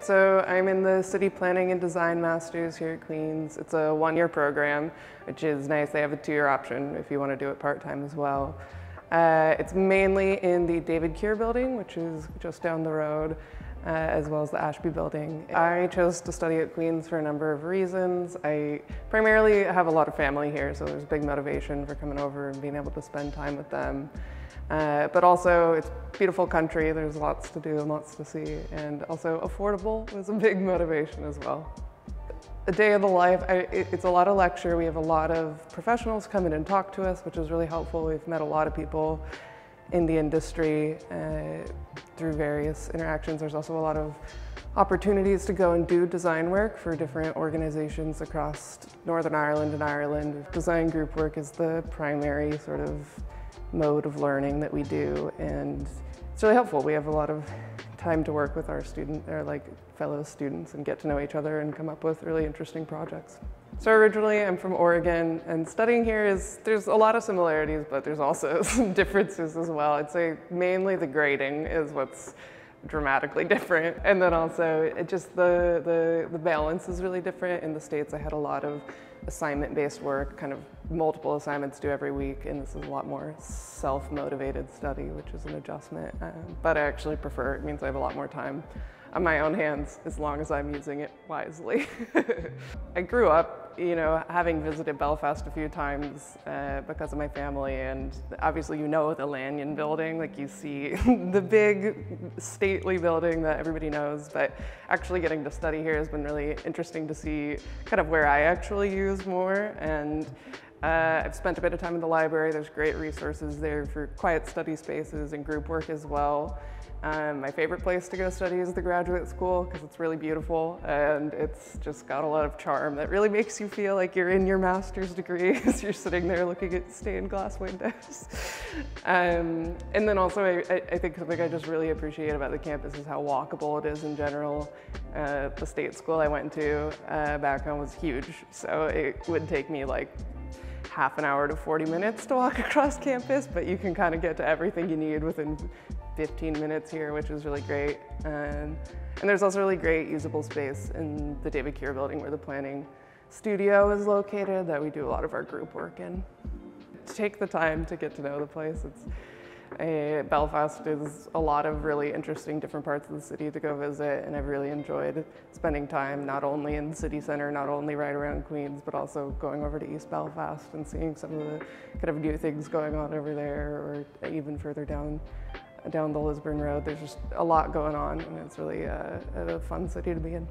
So I'm in the City Planning and Design Masters here at Queen's. It's a one-year program, which is nice. They have a two-year option if you want to do it part-time as well. It's mainly in the David Kier building, which is just down the road, as well as the Ashby building. I chose to study at Queen's for a number of reasons. I primarily have a lot of family here, so there's a big motivation for coming over and being able to spend time with them. But also, it's a beautiful country, there's lots to do and lots to see, and also affordable was a big motivation as well. A day in the life, it's a lot of lecture. We have a lot of professionals come in and talk to us, which is really helpful. We've met a lot of people in the industry through various interactions. There's also a lot of opportunities to go and do design work for different organizations across Northern Ireland and Ireland. Design group work is the primary sort of mode of learning that we do, and it's really helpful. We have a lot of time to work with our fellow students and get to know each other and come up with really interesting projects. So originally I'm from Oregon, and studying here there's a lot of similarities, but there's also some differences as well. I'd say mainly the grading is what's dramatically different, and then also just the balance is really different. In the States I had a lot of assignment-based work, kind of multiple assignments due every week, and this is a lot more self-motivated study, which is an adjustment, but I actually prefer it. It means I have a lot more time on my own hands as long as I'm using it wisely. I grew up, you know, having visited Belfast a few times because of my family, and obviously you know the Lanyon building, like you see the big stately building that everybody knows, but actually getting to study here has been really interesting to see kind of where I actually use more. And I've spent a bit of time in the library. There's great resources there for quiet study spaces and group work as well. My favorite place to go study is the graduate school, because it's really beautiful and it's just got a lot of charm that really makes you feel like you're in your master's degree as you're sitting there looking at stained glass windows. And then also I think something I just really appreciate about the campus is how walkable it is in general. The state school I went to back home was huge, so it would take me like half an hour to 40 minutes to walk across campus, but you can kind of get to everything you need within 15 minutes here, which is really great. And there's also really great usable space in the David Kier building where the planning studio is located that we do a lot of our group work in. Take the time to get to know the place. Belfast is a lot of really interesting different parts of the city to go visit, and I've really enjoyed spending time not only in the city centre, not only right around Queen's, but also going over to East Belfast and seeing some of the kind of new things going on over there, or even further down the Lisburn Road. There's just a lot going on, and it's really a fun city to be in.